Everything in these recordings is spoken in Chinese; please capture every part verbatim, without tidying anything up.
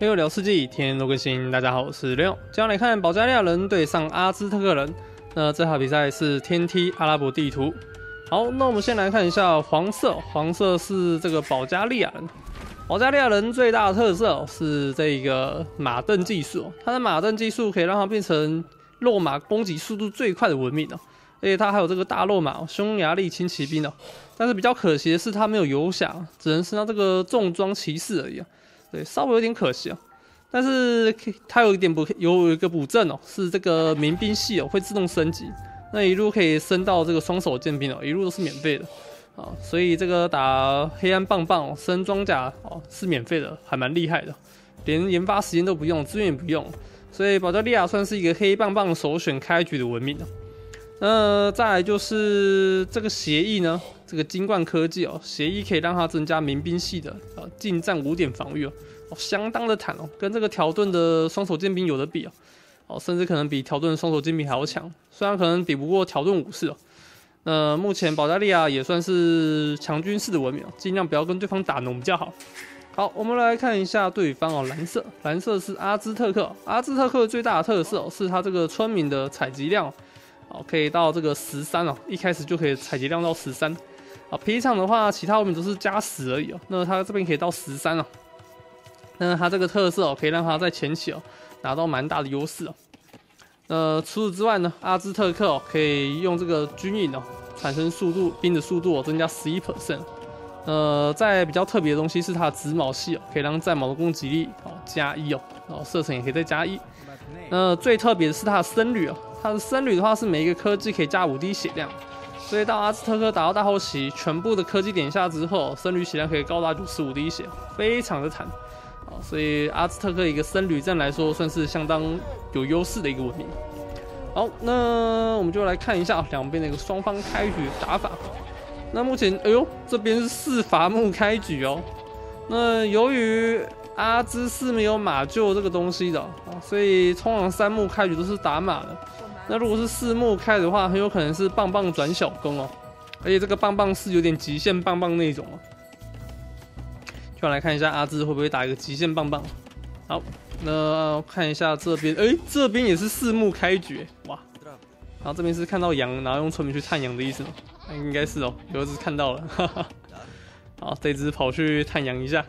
六聊世纪，天天都更新。大家好，我是六。接下来看保加利亚人对上阿兹特克人。那这场比赛是天梯阿拉伯地图。好，那我们先来看一下黄色，黄色是这个保加利亚人。保加利亚人最大的特色是这个马镫技术，它的马镫技术可以让它变成肉马攻击速度最快的文明哦。而且它还有这个大肉马，匈牙利轻骑兵哦。但是比较可惜的是，它没有游侠，只能是它这个重装骑士而已啊。 对，稍微有点可惜啊，但是它有一点补，有一个补正哦，是这个民兵系哦会自动升级，那一路可以升到这个双手剑兵哦，一路都是免费的啊，所以这个打黑暗棒棒、哦、升装甲哦是免费的，还蛮厉害的，连研发时间都不用，资源也不用，所以保加利亚算是一个黑棒棒首选开局的文明啊。那再来就是这个协议呢，这个金冠科技哦，协议可以让它增加民兵系的啊近战五点防御哦，哦相当的坦哦，跟这个条顿的双手剑兵有的比哦，哦甚至可能比条顿的双手剑兵还要强，虽然可能比不过条顿武士哦。那目前保加利亚也算是强军事的文明哦，尽量不要跟对方打农比较好。好，我们来看一下对方哦，蓝色，蓝色是阿兹特克、哦，阿兹特克最大的特色哦是它这个村民的采集量、哦。 哦，可以到这个十三哦，一开始就可以采集量到十三。啊，平常的话，其他我们都是加十而已哦。那它这边可以到十三哦。那它这个特色哦，可以让它在前期哦拿到蛮大的优势哦。呃，除此之外呢，阿兹特克哦可以用这个军营哦产生速度兵的速度哦增加 百分之十一。呃，在比较特别的东西是它的紫毛系哦，可以让战矛的攻击力哦加一哦，然后射程也可以再加一。那最特别的是它的僧侣哦。 它的僧侣的话是每一个科技可以加 五滴 血量，所以到阿兹特克打到大后期，全部的科技点下之后，僧侣血量可以高达 九十五滴 血，非常的惨啊！所以阿兹特克一个僧侣战来说，算是相当有优势的一个文明。好，那我们就来看一下两边的一个双方开局打法。那目前，哎呦，这边是四伐木开局哦。那由于 阿兹是没有马厩这个东西的、哦，所以通常三木开局都是打马的。那如果是四木开的话，很有可能是棒棒转小弓哦，而且这个棒棒是有点极限棒棒那种哦。就来看一下阿兹会不会打一个极限棒棒。好，那看一下这边，哎，这边也是四木开局，哇！然后这边是看到羊，然后用村民去探羊的意思吗？应该是哦，有一只看到了，哈哈。好，这只跑去探羊一下。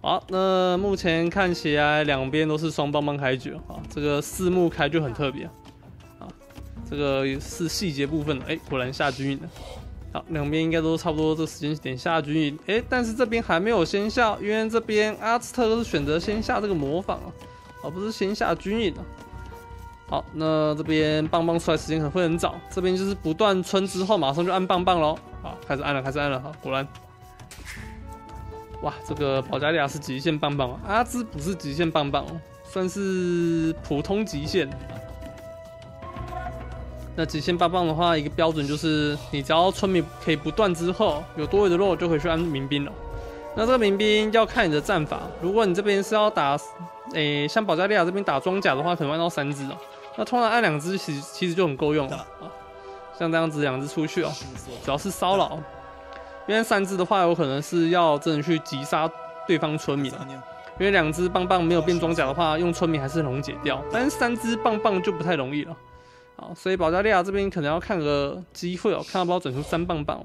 好，那目前看起来两边都是双棒棒开局啊，这个四木开就很特别啊，这个是细节部分的，哎、欸，果然下军营了。好，两边应该都差不多这时间点下军营，哎、欸，但是这边还没有先下，因为这边阿兹特克是选择先下这个模仿啊，而、啊、不是先下军营啊。好，那这边棒棒出来时间可能会很早，这边就是不断村之后马上就按棒棒喽，好，开始按了，开始按了，好，果然。 哇，这个保加利亚是极限棒棒、啊，阿兹不是极限棒棒、哦，算是普通极限。那极限棒棒的话，一个标准就是，你只要村民可以不断之后有多余的肉，就可以去按民兵了。那这个民兵要看你的战法，如果你这边是要打，诶、欸，像保加利亚这边打装甲的话，可能按到三只哦。那通常按两只其实其实就很够用了啊，像这样子两只出去哦，主要是骚扰。 因为三只的话，有可能是要真的去击杀对方村民，因为两只棒棒没有变装甲的话，用村民还是很容易解掉，但是三只棒棒就不太容易了。好，所以保加利亚这边可能要看个机会哦，看要不要转出三棒棒。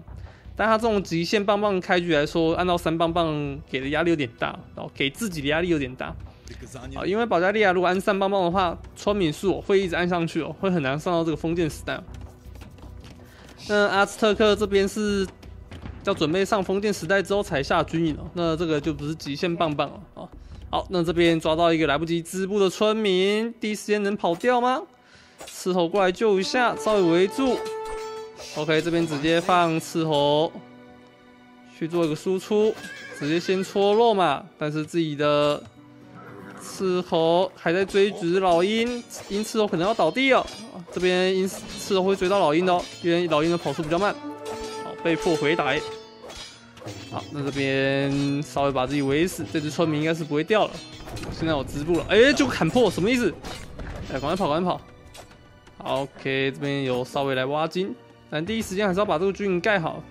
但他这种极限棒棒开局来说，按照三棒棒给的压力有点大，然后给自己的压力有点大。啊，因为保加利亚如果按三棒棒的话，村民数会一直按上去哦，会很难上到这个封建时代。那阿兹特克这边是。 要准备上封建时代之后才下军营哦，那这个就不是极限棒棒了啊。好，那这边抓到一个来不及织布的村民，第一时间能跑掉吗？斥候过来救一下，稍微围住。OK， 这边直接放斥候去做一个输出，直接先戳肉嘛。但是自己的斥候还在追逐老鹰，鹰斥候可能要倒地哦。这边鹰斥候会追到老鹰的哦，因为老鹰的跑速比较慢。 被迫回打，好，那这边稍微把自己围死，这只村民应该是不会掉了。现在我织布了，哎、欸，就砍破，什么意思？哎、欸，赶快跑，赶快跑。好 ，OK， 这边有稍微来挖金，但第一时间还是要把这个军营盖好。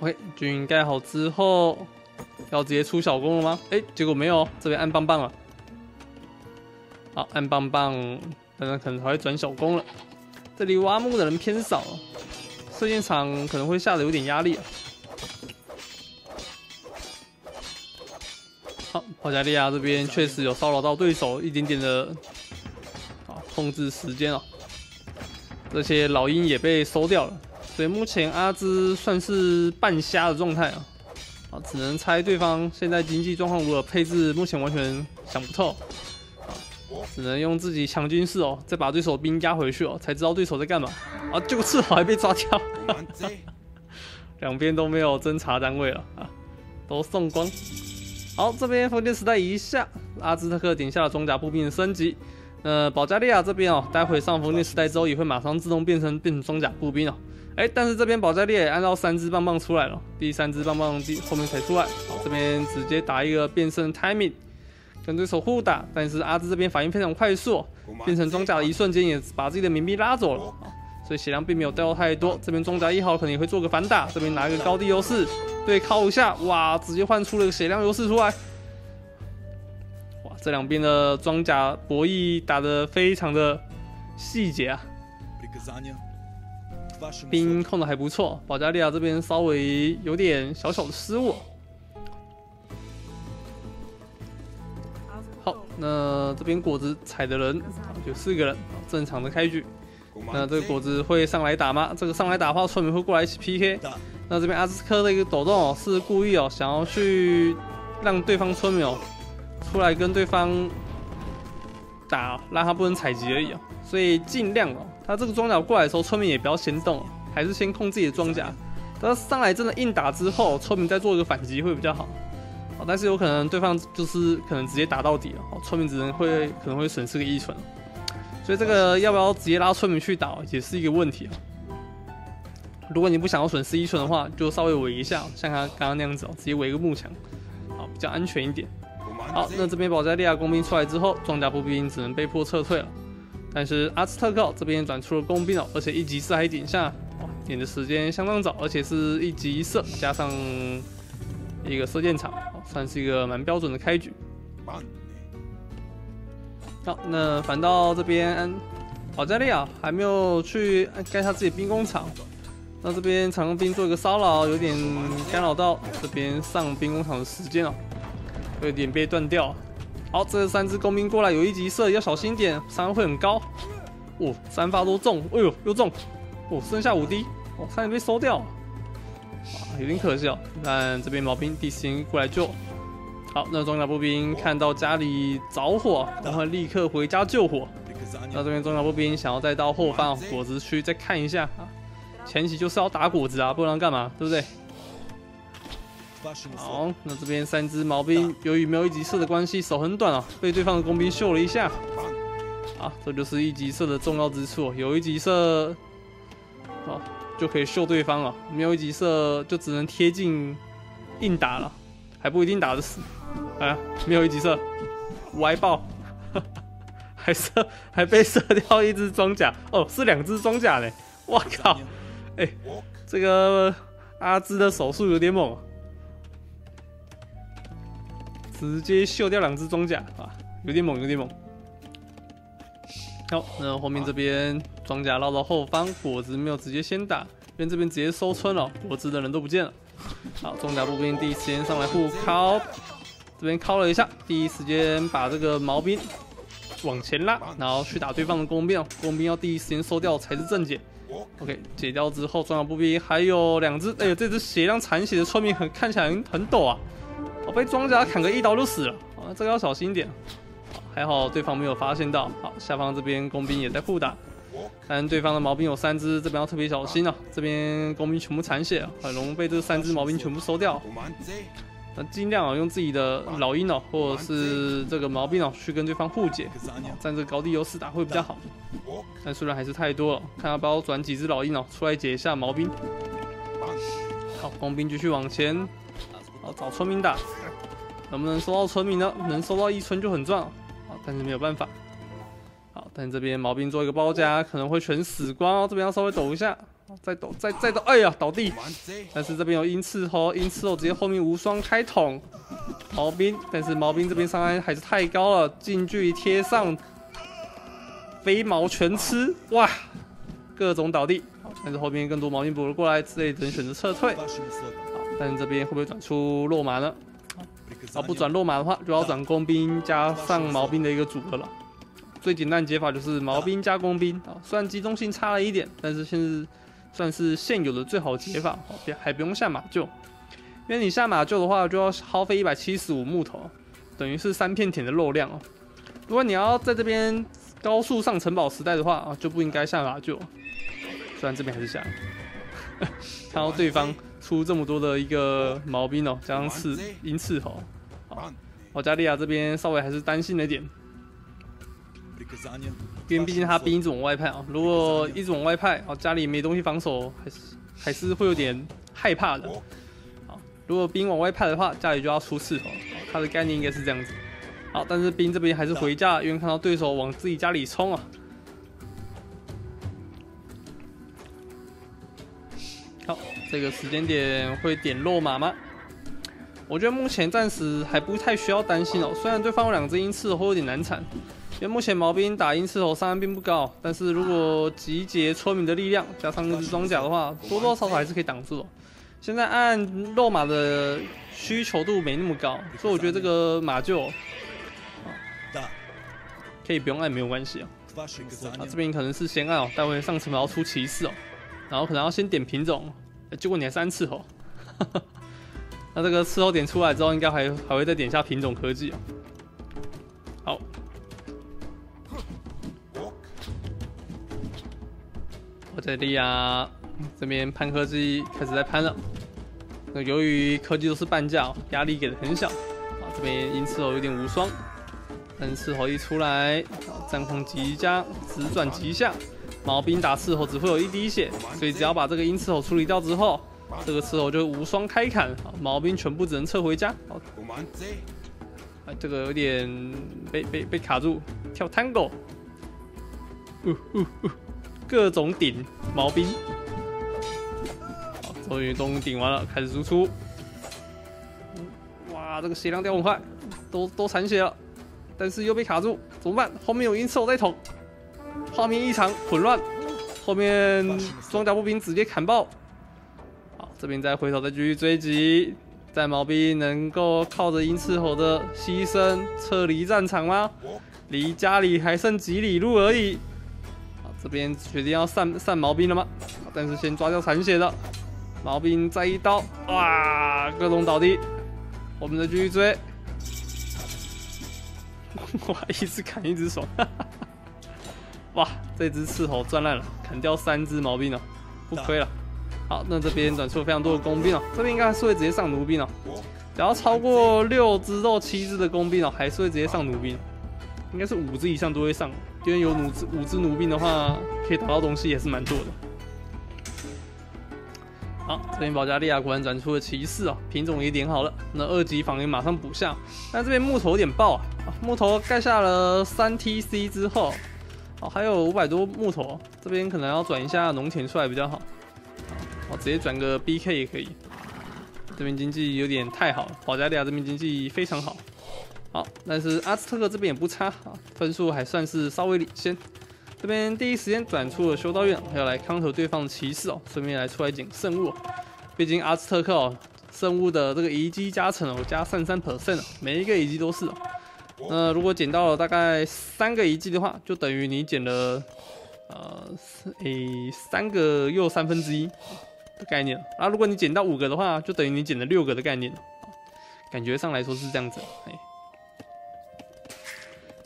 OK， 军营盖好之后，要直接出小弓了吗？哎、欸，结果没有，这边按棒棒了。好，按棒棒，等等可能还会转小弓了。这里挖木的人偏少，射箭场可能会下的有点压力啊。好，保加利亚这边确实有骚扰到对手一点点的，好控制时间哦。这些老鹰也被收掉了，所以目前阿兹算是半瞎的状态啊。 啊，只能猜对方现在经济状况如何，配置目前完全想不透，啊，只能用自己强军事哦，再把对手兵压回去哦，才知道对手在干嘛。啊，结果赤好还被抓掉，两边都没有侦察单位了啊，都送光。好，这边封建时代一下，阿兹特克点下了装甲步兵的升级。呃，保加利亚这边哦，待会上封建时代之后也会马上自动变成变成装甲步兵哦。 哎、欸，但是这边保加利亚也按照三支棒棒出来了，第三支棒棒第后面才出来。好，这边直接打一个变身 timing， 跟对手互打，但是阿兹这边反应非常快速，变成装甲的一瞬间也把自己的民兵拉走了，所以血量并没有掉太多。这边装甲一号可能也会做个反打，这边拿一个高地优势对靠一下，哇，直接换出了个血量优势出来。哇，这两边的装甲博弈打得非常的细节啊。 兵控的还不错，保加利亚这边稍微有点小小的失误。好，那这边果子踩的人有四个人，正常的开局。那这个果子会上来打吗？这个上来打的话，村民会过来一起 P K。那这边阿兹克的一个抖动哦，是故意哦，想要去让对方村民哦出来跟对方打，让他不能采集而已哦，所以尽量哦。 他这个装甲过来的时候，村民也不要先动，还是先控自己的装甲。他上来真的硬打之后，村民再做一个反击会比较好。好，但是有可能对方就是可能直接打到底了，村民只能会可能会损失个一存，所以这个要不要直接拉村民去打也是一个问题啊。如果你不想要损失一存的话，就稍微围一下，像他刚刚那样子哦，直接围一个木墙，好比较安全一点。好，那这边保加利亚工兵出来之后，装甲步兵只能被迫撤退了。 但是阿兹特克这边转出了工兵哦，而且一级射还点下，哇，点的时间相当早，而且是一级射加上一个射箭场，算是一个蛮标准的开局。好，那反倒这边保加利亚还没有去盖他自己兵工厂，那这边长弓兵做一个骚扰，有点干扰到这边上兵工厂的时间哦，有点被断掉。 好，这三只工兵过来，有一级射，要小心一点，伤害会很高。哦，三发都中，哎呦，又中。哦，剩下五滴，哦，差点被收掉。哇，有点可惜哦。但这边毛兵第一时间过来救。好，那装甲步兵看到家里着火，然后立刻回家救火。那这边装甲步兵想要再到后方、哦、果子区再看一下啊。前期就是要打果子啊，不然干嘛？对不对？ 好，那这边三只毛兵由于没有一级射的关系，手很短哦，被对方的工兵秀了一下。啊，这就是一级射的重要之处、哦，有一级射，哦，就可以秀对方了；没有一级射，就只能贴近硬打了，还不一定打得死。啊，没有一级射，歪爆，还射还被射掉一只装甲，哦，是两只装甲嘞！我靠，哎、欸，这个阿兹的手速有点猛。 直接秀掉两只装甲啊，有点猛，有点猛。好，那后面这边装甲绕到后方，果子没有直接先打，因为这边直接收村了，果子的人都不见了。好，装甲步兵第一时间上来互敲，这边敲了一下，第一时间把这个毛兵往前拉，然后去打对方的工兵，工兵要第一时间收掉才是正解。OK， 解掉之后，装甲步兵还有两只，哎呦，这只血量残血的村民很看起来很很抖啊。 我被装甲砍个一刀就死了啊！这个要小心一点。还好对方没有发现到。好，下方这边工兵也在互打，但对方的毛兵有三只，这边要特别小心啊！这边工兵全部残血，很容易被这三只毛兵全部收掉。那尽量啊，用自己的老鹰哦，或者是这个毛兵哦，去跟对方互解，占这高地优势打会比较好。但数量还是太多了，看要不要转几只老鹰哦，出来解一下毛兵。好，工兵继续往前。 好，找村民打，能不能收到村民呢？能收到一村就很赚啊，但是没有办法。好，但这边毛兵做一个包夹，可能会全死光哦。这边要稍微抖一下，再抖，再再抖，哎呀，倒地！但是这边有鹰刺吼，鹰刺吼直接后面无双开桶，毛兵，但是毛兵这边伤害还是太高了，近距离贴上，飞毛全吃，哇，各种倒地。但是后面更多毛兵补了过来，之类只能选择撤退。好，但是这边会不会转出落马呢？啊，不转落马的话，就要转工兵加上毛兵的一个组合了。 最简单的解法就是毛兵加工兵啊，虽然集中性差了一点，但是现在算是现有的最好解法，别还不用下马厩，因为你下马厩的话就要耗费一百七十五木头，等于是三片田的肉量哦。如果你要在这边高速上城堡时代的话啊，就不应该下马厩，虽然这边还是下。看到对方出这么多的一个毛兵哦，加上刺银刺吼，好，保加利亚这边稍微还是担心了一点。 因为毕竟他兵一直往外派啊，如果一直往外派啊，家里没东西防守，还是还是会有点害怕的。好，如果兵往外派的话，家里就要出刺头。他的概念应该是这样子。好，但是兵这边还是回家，因为看到对手往自己家里冲啊。好，这个时间点会点落马吗？ 我觉得目前暂时还不太需要担心哦，虽然对方有两只鹰刺猴有点难缠，因为目前毛兵打鹰刺猴伤害并不高，但是如果集结村民的力量，加上那只装甲的话，多多少少还是可以挡住哦。现在按肉马的需求度没那么高，所以我觉得这个马厩、哦啊、可以不用按没有关系哦。啊，这边可能是先按哦，待会上城堡出骑士哦，然后可能要先点品种，欸、结果你还是按刺猴。那这个伺候点出来之后，应该还还会再点一下品种科技啊。好，保加利亚这边攀科技开始在攀了。那由于科技都是半价、哦，压力给的很小啊。这边鹰刺猴有点无双，但刺猴一出来，战况极佳，直转极下，毛兵打刺猴只会有一滴血，所以只要把这个鹰刺猴处理掉之后。 这个刺猴就无双开砍，毛兵全部只能撤回家。好，啊，这个有点被被被卡住，跳 tango， 呜呜呜，各种顶毛兵。好，终于终于顶完了，开始输出。哇，这个血量掉很快，都都残血了，但是又被卡住，怎么办？后面有鹰刺猴在捅，画面异常混乱，后面装甲步兵直接砍爆。 这边再回头再继续追击，在毛兵能够靠着鹰刺猴的牺牲撤离战场吗？离家里还剩几里路而已。好，这边决定要散散毛兵了吗？但是先抓掉残血的毛兵，再一刀，哇，各种倒地。我们再继续追，哇，一直砍一直爽，哇，这只刺猴赚烂了，砍掉三只毛兵了，不亏了。 好，那这边转出非常多的工兵哦，这边应该还是会直接上弩兵哦，只要超过六只到七只的工兵哦，还是会直接上弩兵，应该是五只以上都会上，因为有弩只五只弩兵的话，可以打到东西也是蛮多的。好，这边保加利亚果然转出了骑士哦，品种也点好了，那二级防御马上补下，但这边木头有点爆啊，木头盖下了三 T C 之后，哦还有五百多木头，这边可能要转一下农田出来比较好。 我直接转个 B K 也可以，这边经济有点太好了，保加利亚这边经济非常好。好，但是阿兹特克这边也不差啊，分数还算是稍微领先。这边第一时间转出了修道院，要来counter对方的骑士哦，顺便来出来捡圣物。毕竟阿兹特克哦，圣物的这个遗迹加成哦，加三十三 percent 哦，每一个遗迹都是哦。那如果捡到了大概三个遗迹的话，就等于你捡了呃诶三个又三分之一。 的概念啊，如果你捡到五个的话，就等于你捡了六个的概念，感觉上来说是这样子。哎，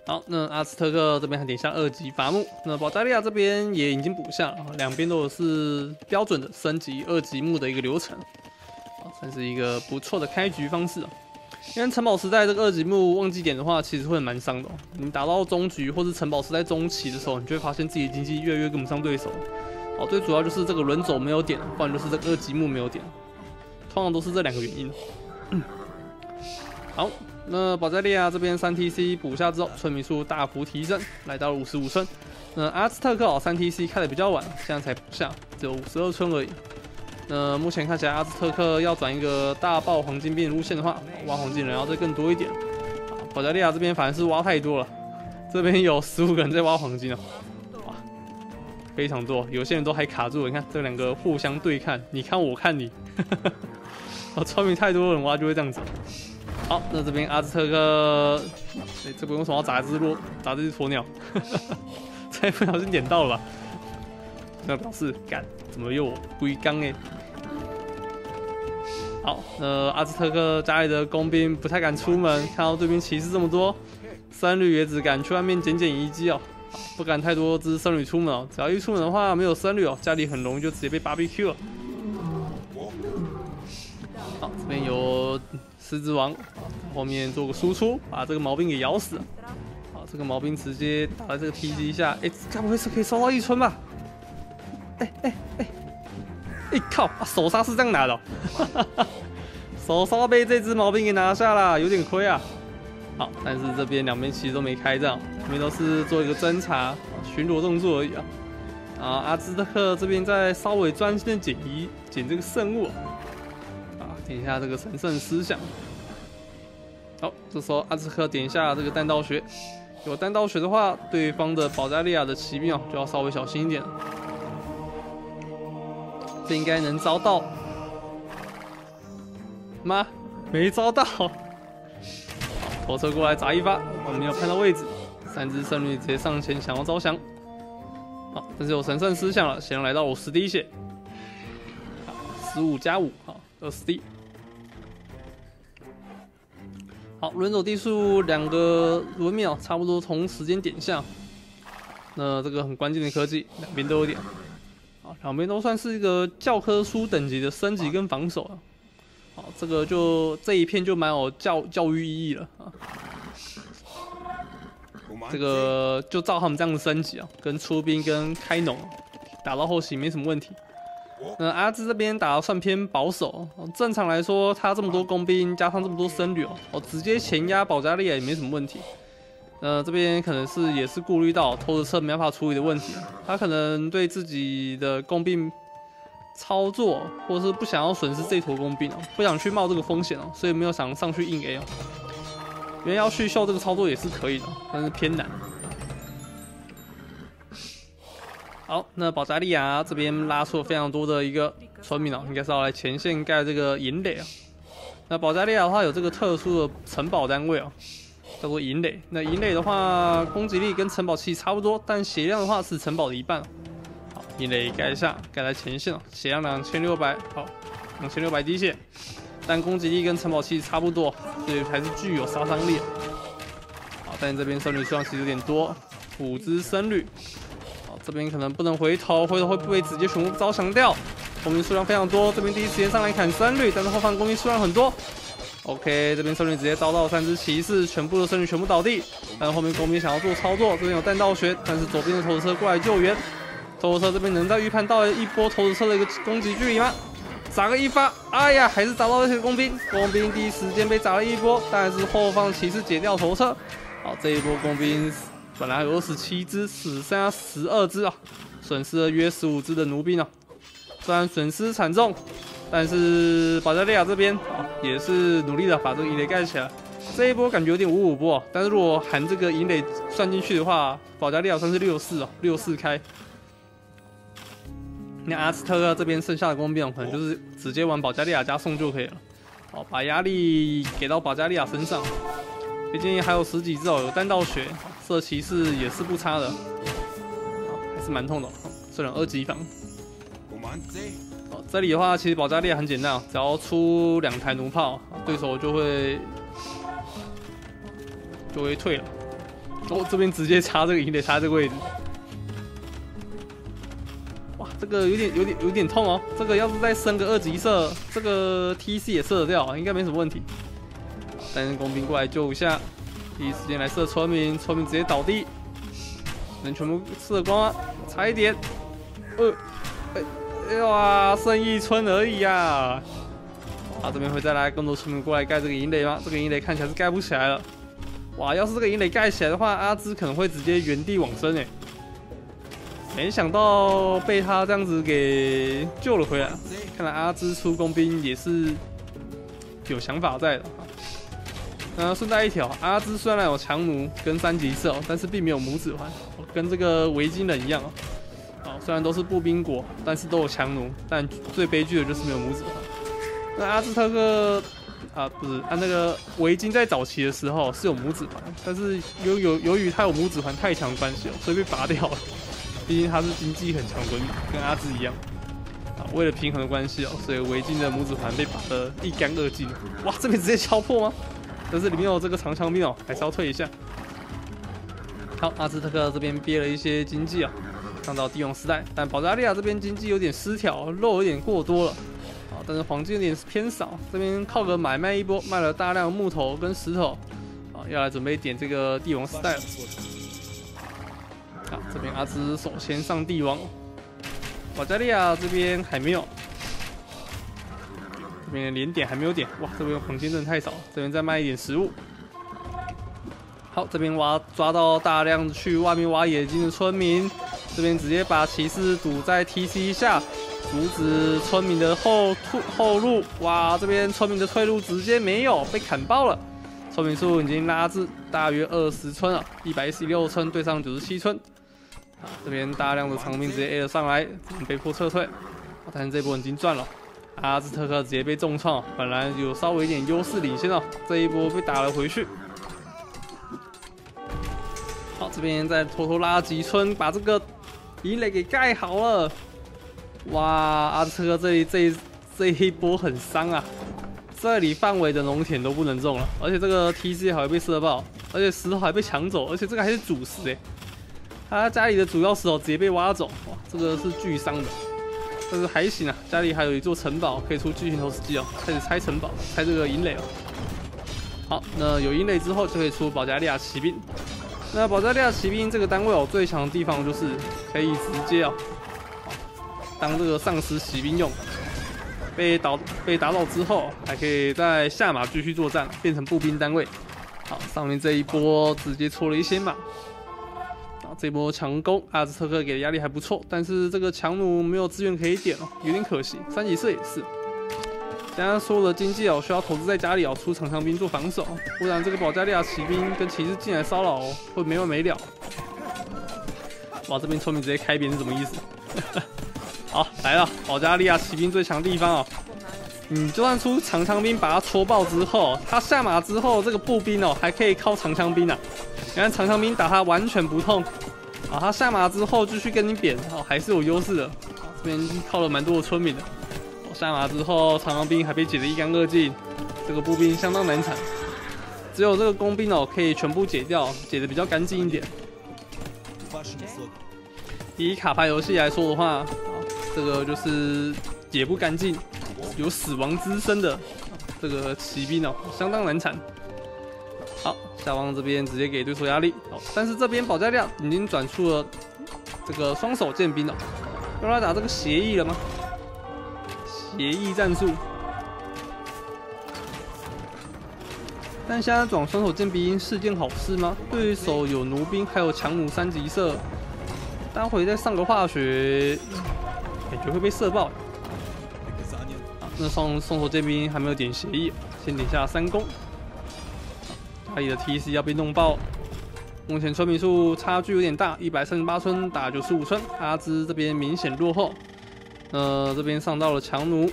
好，那阿兹特克这边还点下二级伐木，那保加利亚这边也已经补下了，两边都是标准的升级二级木的一个流程，算是一个不错的开局方式。因为城堡时代这个二级木忘记点的话，其实会蛮伤的。你打到中局或是城堡时代中期的时候，你就会发现自己经济越来越跟不上对手。 哦，最主要就是这个轮轴没有点，不然就是这个二级木没有点，通常都是这两个原因。嗯、好，那保加利亚这边三 T C 补下之后，村民数大幅提升，来到了五十五村。那阿兹特克岛三 T C 开的比较晚，现在才补下，只有五十二村而已。那目前看起来阿兹特克要转一个大爆黄金兵路线的话，挖黄金人要再更多一点。保加利亚这边反而是挖太多了，这边有十五个人在挖黄金哦。 非常多，有些人都还卡住了。你看这两个互相对看，你看我看你，哦，村民太多人挖就会这样子。好，那这边阿兹特克，哎、欸，这边为什么要砸只骆，砸这只鸵鸟？这不小心点到了吧？那表示干，怎么又龟缸哎？好，呃，阿兹特克家里的工兵不太敢出门，看到对面骑士这么多，僧侣也只敢去外面捡捡遗迹哦。 不敢太多只僧侣出门哦，只要一出门的话没有僧侣哦，家里很容易就直接被 B B Q 了。好，这边有狮子王，后面做个输出，把这个毛病给咬死。好，这个毛病直接打在这个 P G 下，哎，该不会是可以收到一村吧？哎哎哎，哎靠，啊、手刹是这样拿的、哦，手刹被这只毛病给拿下了，有点亏啊。 好，但是这边两边其实都没开战，这边都是做一个侦查、巡逻动作而已啊。啊，阿兹特克这边在稍微专心的捡遗、捡这个圣物啊，点一下这个神圣思想。好，这时候阿兹特克点一下这个弹道学，有弹道学的话，对方的保加利亚的骑兵啊就要稍微小心一点了。这应该能遭到吗？没遭到。 火车过来砸一发，我们没有看到位置。三只圣女直接上前想要招降，好，但是有神圣思想了，先来到五十滴血，好，十五加五，好，二十滴。好，轮走地数两个轮秒，差不多同时间点下。那这个很关键的科技，两边都有点，啊，两边都算是一个教科书等级的升级跟防守了。 好，这个就这一片就蛮有教教育意义了啊。这个就照他们这样的升级啊，跟出兵跟开农打到后期没什么问题。那阿兹这边打算偏保守，正常来说他这么多工兵加上这么多僧侣哦，哦直接前压保加利亚也没什么问题。呃，这边可能是也是顾虑到投石车没办法处理的问题，他可能对自己的工兵。 操作，或是不想要损失这坨工兵哦、喔，不想去冒这个风险哦、喔，所以没有想上去硬 A 哦、喔。因为要去秀这个操作也是可以的，但是偏难。好，那保加利亚这边拉出了非常多的一个村民哦、喔，应该是要来前线盖这个营垒啊。那保加利亚的话有这个特殊的城堡单位哦、喔，叫做营垒。那营垒的话，攻击力跟城堡其实差不多，但血量的话是城堡的一半、喔。 一垒盖一下，盖在前线哦，血量两千六百，好，两千六百滴血，但攻击力跟城堡器差不多，所以还是具有杀伤力。好，但这边僧侣数量其实有点多，五只僧侣。好，这边可能不能回头，回头会不会直接全部招降掉？工兵数量非常多，这边第一时间上来砍僧侣，但是后方工兵数量很多。OK， 这边僧侣直接遭到三只骑士，全部的僧侣全部倒地。但后面工兵想要做操作，这边有弹道学，但是左边的投石车过来救援。 投石车这边能再预判到一波投石车的一个攻击距离吗？砸个一发，哎呀，还是砸到那些工兵。工兵第一时间被砸了一波，但是后方骑士解掉投车。好，这一波工兵本来有二十七只，只剩下十二只啊，损失了约十五只的奴兵啊。虽然损失惨重，但是保加利亚这边啊也是努力的把这个营垒盖起来。这一波感觉有点五五波，但是如果含这个营垒算进去的话，保加利亚算是六四啊， 六四开。 那阿兹特克这边剩下的工兵可能就是直接往保加利亚家送就可以了，哦，把压力给到保加利亚身上，毕竟还有十几只哦，有弹道学射骑士也是不差的，还是蛮痛的，虽然二级防。哦，这里的话其实保加利亚很简单，只要出两台弩炮，对手就会就会退了。哦，这边直接插这个营垒，插这个位置。 这个有点、有点、有点痛哦。这个要是再升个二级射，这个 T C 也射得掉，应该没什么问题。但是工兵过来救一下，第一时间来射村民，村民直接倒地，能全部射光吗？差一点，呃，哎、欸欸，哇，剩一村而已呀、啊。啊，这边会再来更多村民过来盖这个营垒吗？这个营垒看起来是盖不起来了。哇，要是这个营垒盖起来的话，阿兹可能会直接原地往生哎。没想到被他这样子给救了回来。看来阿兹出工兵也是有想法在的。 呃，顺带一条，阿兹虽然有强弩跟三级射，但是并没有拇指环，跟这个维京人一样哦。哦，虽然都是步兵国，但是都有强弩，但最悲剧的就是没有拇指环。那阿兹特克啊，不是，啊那个维京在早期的时候是有拇指环，但是由由由于他有拇指环太强关系哦，所以被拔掉了。毕竟他是经济很强的国民，跟阿兹一样。啊，为了平衡的关系哦，所以维京的拇指环被拔得一干二净。哇，这边直接敲破吗？ 但是里面有这个长枪兵哦，还是要退一下。好，阿兹特克这边憋了一些经济啊，上到帝王时代，但保加利亚这边经济有点失调，肉有点过多了啊，但是黄金有点偏少。这边靠个买卖一波，卖了大量木头跟石头啊，要来准备点这个帝王时代了。啊，这边阿兹首先上帝王，保加利亚这边还没有。 这边连点还没有点，哇！这边黄金真的太少，这边再卖一点食物。好，这边挖抓到大量去外面挖野金的村民，这边直接把骑士堵在 T C 下，阻止村民的后后路。哇！这边村民的退路直接没有，被砍爆了。村民数已经拉至大约二十村了， 一百一十六村对上九十七村。啊，这边大量的长兵直接 A 了上来，被迫撤退。但是这波已经赚了。 阿兹特克直接被重创，本来有稍微一点优势领先哦，这一波被打了回去。好，这边再拖拖拉几村，把这个营垒给盖好了。哇，阿兹特克这里这一这一波很伤啊，这里范围的农田都不能种了，而且这个 T C 还会被射爆，而且石头还被抢走，而且这个还是主石哎，他家里的主要石头直接被挖走，哇，这个是巨伤的。 但是还行啊，家里还有一座城堡，可以出巨型投石机哦，开始拆城堡，拆这个营垒哦。好，那有营垒之后就可以出保加利亚骑兵。那保加利亚骑兵这个单位哦，最强的地方就是可以直接哦，当这个丧尸骑兵用。被打被打倒之后，还可以再下马继续作战，变成步兵单位。好，上面这一波直接搓了一些马。 这波强攻，阿兹特克给的压力还不错，但是这个强弩没有资源可以点哦，有点可惜。三级射也是，刚刚说了经济哦，需要投资在家里哦，出长枪兵做防守，不然这个保加利亚骑兵跟骑士进来骚扰哦，会没完没了。哇，这边村民直接开扁是什么意思？好，来了，保加利亚骑兵最强地方哦，你就算出长枪兵把他戳爆之后，他下马之后，这个步兵哦还可以靠长枪兵啊，你看长枪兵打他完全不痛。 啊，他下马之后继续跟你扁，哦，还是有优势的。啊，这边靠了蛮多的村民的。哦，下马之后，长枪兵还被解得一干二净，这个步兵相当难缠。只有这个工兵哦，可以全部解掉，解得比较干净一点。以卡牌游戏来说的话，啊，这个就是解不干净，有死亡之身的这个骑兵哦，相当难缠。 好，下方这边直接给对手压力。好，但是这边保加利亚已经转出了这个双手剑兵了，用来打这个协议了吗？协议战术。但现在转双手剑兵是件好事吗？对手有弩兵，还有强弩三级射，待会再上个化学，感觉会被射爆。好，那双双手剑兵还没有点协议，先点下三攻。 阿里的 T C 要被弄爆，目前村民数差距有点大， 一百三十八村打九十五村，阿兹这边明显落后。呃，这边上到了强弩，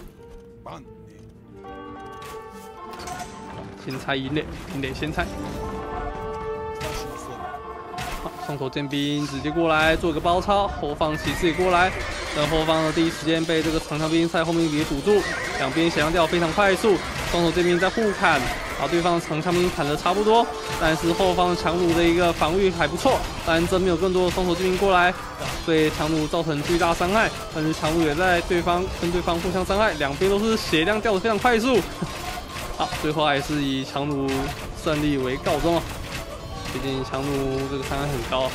先拆营垒，营垒先拆。好，双头剑兵直接过来做个包抄，后方骑士也过来，但后方的第一时间被这个长枪兵在后面给堵住，两边血量掉非常快速，双头剑兵在互砍。 把对方长枪兵砍得差不多，但是后方强弩的一个防御还不错，但真没有更多的双手剑兵过来，对强弩造成巨大伤害。但是强弩也在对方跟对方互相伤害，两边都是血量掉得非常快速。好，最后还是以强弩胜利为告终啊！毕竟强弩这个伤害很高啊。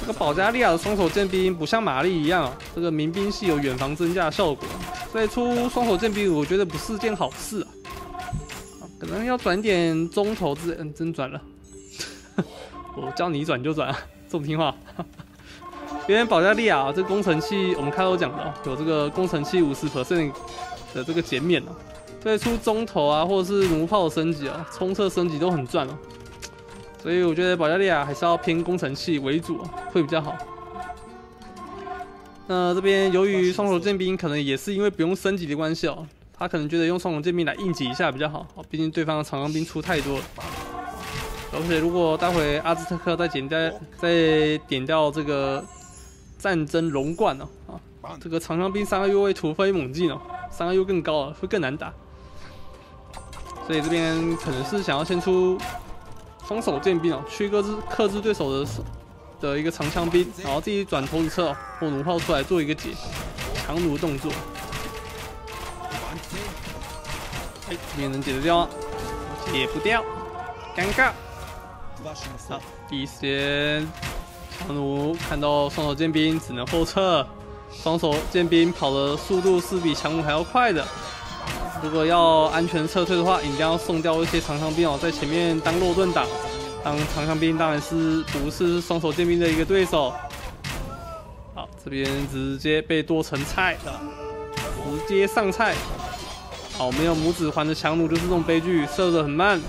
这个保加利亚的双手剑兵不像玛丽一样啊，这个民兵系有远防增加的效果，所以出双手剑比武，我觉得不是件好事啊。可能要转点中投之，嗯，真转了。我叫你转就转啊，这么听话。因为保加利亚这工程器，我们开头讲的有这个工程器 百分之五十 的这个减免啊，所以出中投啊，或者是弩炮升级啊，冲射升级都很赚哦、啊。 所以我觉得保加利亚还是要偏工程器为主、啊、会比较好。那这边由于双手剑兵可能也是因为不用升级的关系哦，他可能觉得用双手剑兵来硬挤一下比较好，毕竟对方的长枪兵出太多了。而且如果待会阿兹特克再点掉再点掉这个战争龙冠哦，啊，这个长枪兵伤害又会突飞猛进哦，伤害又更高了，会更难打。所以这边可能是想要先出 双手剑兵哦，去克制克制对手的的一个长枪兵，然后自己转投掷车、哦、或弩炮出来做一个解强弩动作。哎，这边能解得掉吗？解不掉，尴尬。好，第一时间强弩看到双手剑兵只能后撤，双手剑兵跑的速度是比强弩还要快的。 如果要安全撤退的话，一定要送掉一些长枪兵哦，在前面当肉盾挡。当长枪兵当然是不是双手剑兵的一个对手。好，这边直接被剁成菜了，直接上菜。好，没有拇指环的强弩就是这种悲剧，射得很慢，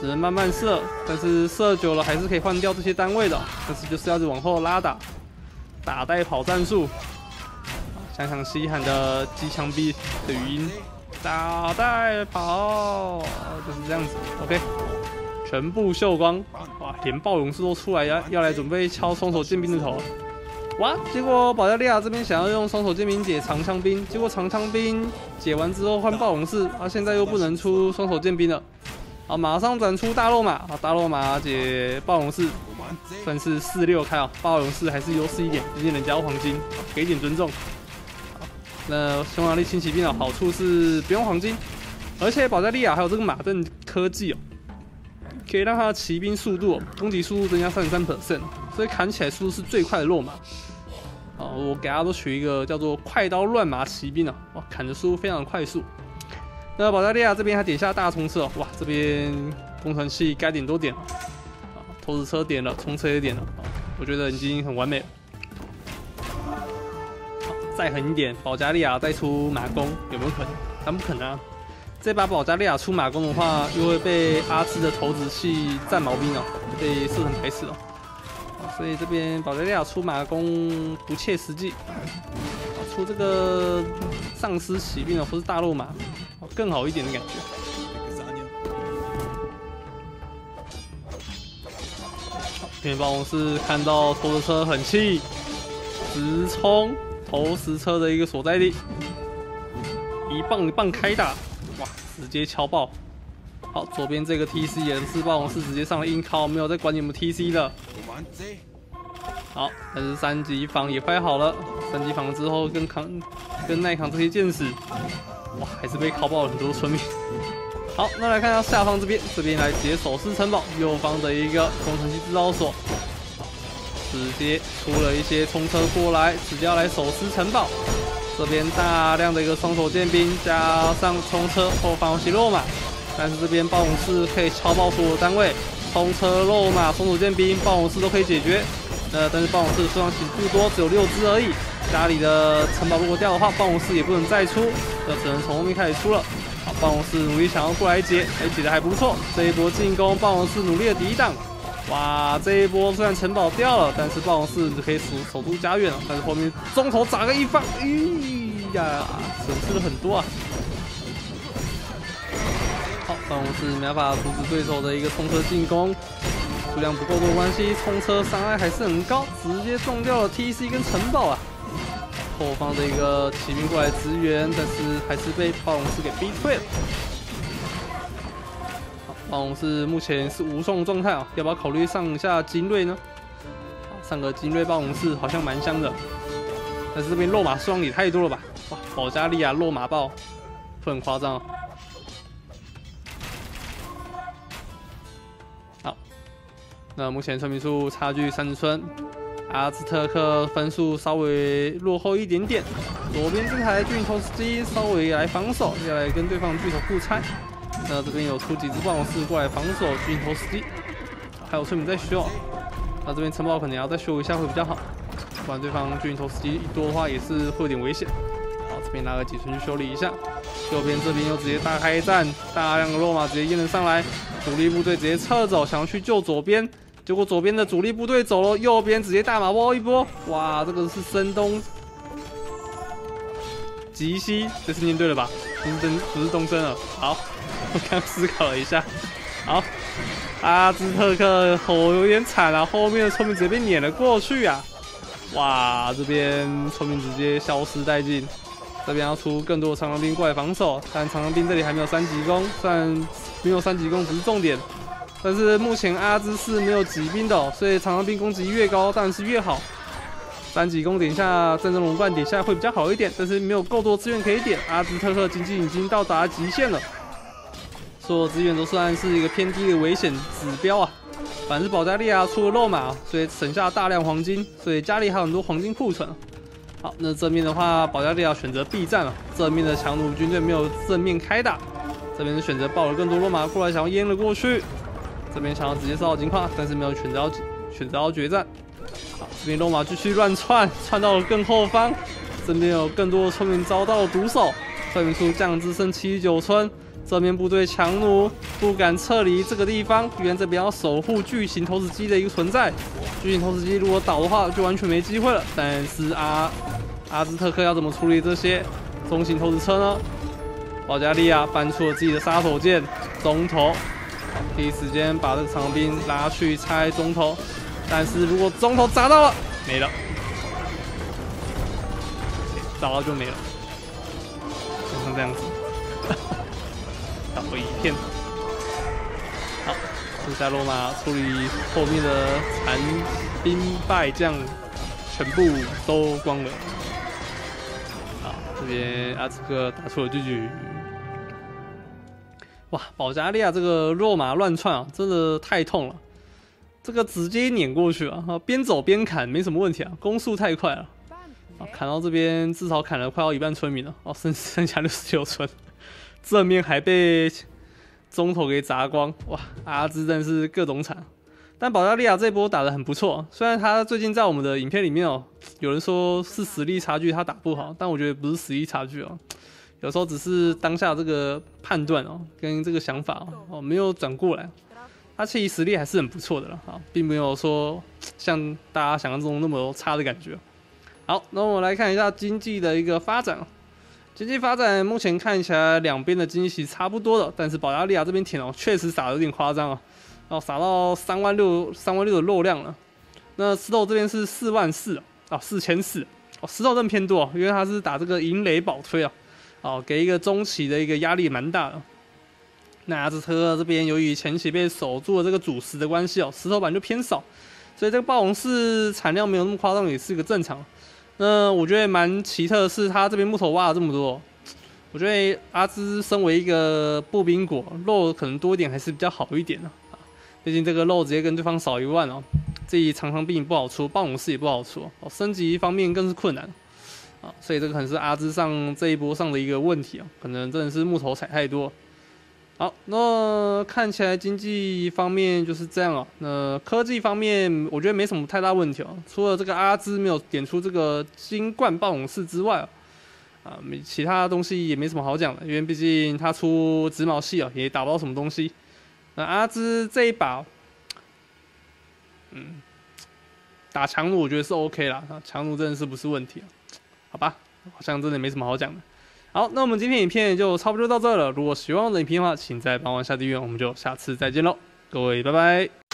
只能慢慢射，但是射久了还是可以换掉这些单位的，但是就是要往后拉打，打带跑战术。想想西汉的机枪兵的语音。 打带跑就是这样子 ，OK， 全部秀光，哇，连暴勇士都出来要要来准备敲双手剑兵的头，哇！结果保加利亚这边想要用双手剑兵解长枪兵，结果长枪兵解完之后换暴勇士，啊，现在又不能出双手剑兵了，啊，马上转出大肉马，啊，大肉马解暴勇士，算是四六开啊，暴勇士还是优势一点，毕竟人家要黄金，给点尊重。 那匈牙利轻骑兵的好处是不用黄金，而且保加利亚还有这个马镫科技哦，可以让他的骑兵速度、攻击速度增加 百分之三十三， 所以砍起来速度是最快的肉马。哦，我给大家都取一个叫做“快刀乱麻骑兵”啊，哇，砍的速度非常快速。那保加利亚这边还点下大冲刺哦，哇，这边工程器该点都点了，啊，投掷车点了，冲车也点了，我觉得已经很完美了。 再狠一点，保加利亚再出马弓有没有可能？但不可能啊！这把保加利亚出马弓的话，又会被阿兹的投掷器占毛兵哦，被射成白痴哦。所以这边保加利亚出马弓不切实际，出这个丧尸骑兵哦，或是大肉马，更好一点的感觉。这边暴龙是看到拖着车很气，直冲 投石车的一个所在地，一棒一棒开打，哇，直接敲爆！好，左边这个 T C 也是霸王是直接上了硬靠，没有再管你们 T C 的。好，但是三级防也快好了，三级防之后跟扛跟耐扛这些箭矢，哇，还是被敲爆了很多村民。好，那来看到下方这边，这边来解手撕城堡，右方的一个工程器制造所。 直接出了一些冲车过来，直接要来手撕城堡。这边大量的一个双手剑兵加上冲车后方有些肉马，但是这边暴龙士可以敲爆所有单位，冲车、肉马、双手剑兵、暴龙士都可以解决。呃，但是暴龙士数量其实不多，只有六只而已。家里的城堡如果掉的话，暴龙士也不能再出，这只能从后面开始出了。好，暴龙士努力想要过来解，哎，解的还不错。这一波进攻，暴龙士努力的抵挡。 哇，这一波虽然城堡掉了，但是暴龙士可以守守住家园了。但是后面中投砸个一放，咦、哎、呀，损失了很多啊！好，暴龙士没办法阻止对手的一个冲车进攻，数量不够的关系，冲车伤害还是很高，直接中掉了 T C 跟城堡啊。后方的一个骑兵过来支援，但是还是被暴龙士给逼退了。 暴龙是目前是无双状态啊，要不要考虑上一下精锐呢？上个精锐暴龙是好像蛮香的，但是这边肉马数量也太多了吧？哇，保加利亚肉马爆，会很夸张哦。好，那目前村民数差距三十村，阿兹特克分数稍微落后一点点。左边这台巨头司机稍微来防守，要来跟对方巨头互拆。那这边有出几只暴龙士过来防守巨头司机，还有村民在修。那这边城堡可能要再修一下会比较好，不然对方巨头司机一多的话也是会有点危险。好，这边拿个几村去修理一下。右边这边又直接大开战，大量的罗马直接淹了上来，主力部队直接撤走，想要去救左边。 结果左边的主力部队走了，右边直接大马包一波，哇，这个是声东击西，这是念对了吧？东征不是东征了。好，我刚思考了一下，好，阿兹特克吼有点惨啊，后面的村民直接被撵了过去啊，哇，这边村民直接消失殆尽，这边要出更多的长枪兵过来防守，但长枪兵这里还没有三级攻，虽然没有三级攻不是重点。 但是目前阿兹是没有骑兵的、哦，所以长枪兵攻击越高当然是越好。三级攻点下，战争龙伴点下会比较好一点，但是没有够多资源可以点。阿兹特克经济已经到达极限了，所有资源都算是一个偏低的危险指标啊。反正保加利亚出了肉马，所以省下大量黄金，所以家里还有很多黄金库存。好，那正面的话，保加利亚选择避战了，正面的强弩军队没有正面开打，这边选择抱了更多肉马过来，想要淹了过去。 这边想要直接烧到金矿，但是没有选择选择到决战。好，这边罗马继续乱窜，窜到了更后方。这边有更多的村民遭到了毒手，村民数降至剩七十九村。这边部队强弩不敢撤离这个地方，因为这边要守护巨型投石机的一个存在。巨型投石机如果倒的话，就完全没机会了。但是阿阿兹特克要怎么处理这些中型投石车呢？保加利亚搬出了自己的杀手锏——中投。 第一时间把这个长兵拉去拆中投，但是如果中投砸到了，没了，砸到就没了，就像这样子，倒回一片。好，剩下罗马处理后面的残兵败将，全部都光了。好，这边阿兹克打出了巨局。 哇，保加利亚这个肉马乱窜啊，真的太痛了！这个直接碾过去啊，边走边砍没什么问题啊，攻速太快了。啊，砍到这边至少砍了快要一半村民了，哦，剩剩下六十九村，正面还被中投给砸光，哇，阿兹真是各种惨。但保加利亚这波打得很不错，虽然他最近在我们的影片里面哦，有人说是实力差距他打不好，但我觉得不是实力差距哦。 有时候只是当下这个判断哦，跟这个想法哦，哦没有转过来，他其实实力还是很不错的了啊，并没有说像大家想象中那么差的感觉。好，那我们来看一下经济的一个发展。经济发展目前看起来两边的经济其实差不多的，但是保加利亚这边舔哦确实撒的有点夸张啊，哦撒到三万六三万六的肉量了。那石头这边是四万四啊，四千四哦，石头更偏多、哦，因为他是打这个银雷宝推啊。 哦，给一个中期的一个压力蛮大的。那阿兹特克这边由于前期被守住了这个主石的关系哦，石头板就偏少，所以这个暴龙式产量没有那么夸张，也是一个正常。那我觉得蛮奇特的是，他这边木头挖了这么多，我觉得阿兹身为一个步兵国，肉可能多一点还是比较好一点的啊。毕竟这个肉直接跟对方少一万哦，自己长枪兵不好出，暴龙式也不好出哦，升级方面更是困难。 啊，所以这个可能是阿兹上这一波上的一个问题啊，可能真的是木头采太多。好，那看起来经济方面就是这样哦。那科技方面，我觉得没什么太大问题哦，除了这个阿兹没有点出这个金冠暴龙式之外啊，啊，没其他东西也没什么好讲的，因为毕竟他出直毛系啊，也打不到什么东西。那阿兹这一把，嗯，打强弩我觉得是 OK 啦，啊，强弩真的是不是问题啊。 好吧，好像真的没什么好讲的。好，那我们今天影片就差不多到这了。如果喜欢我的影片的话，请再帮我下订阅，我们就下次再见喽，各位，拜拜。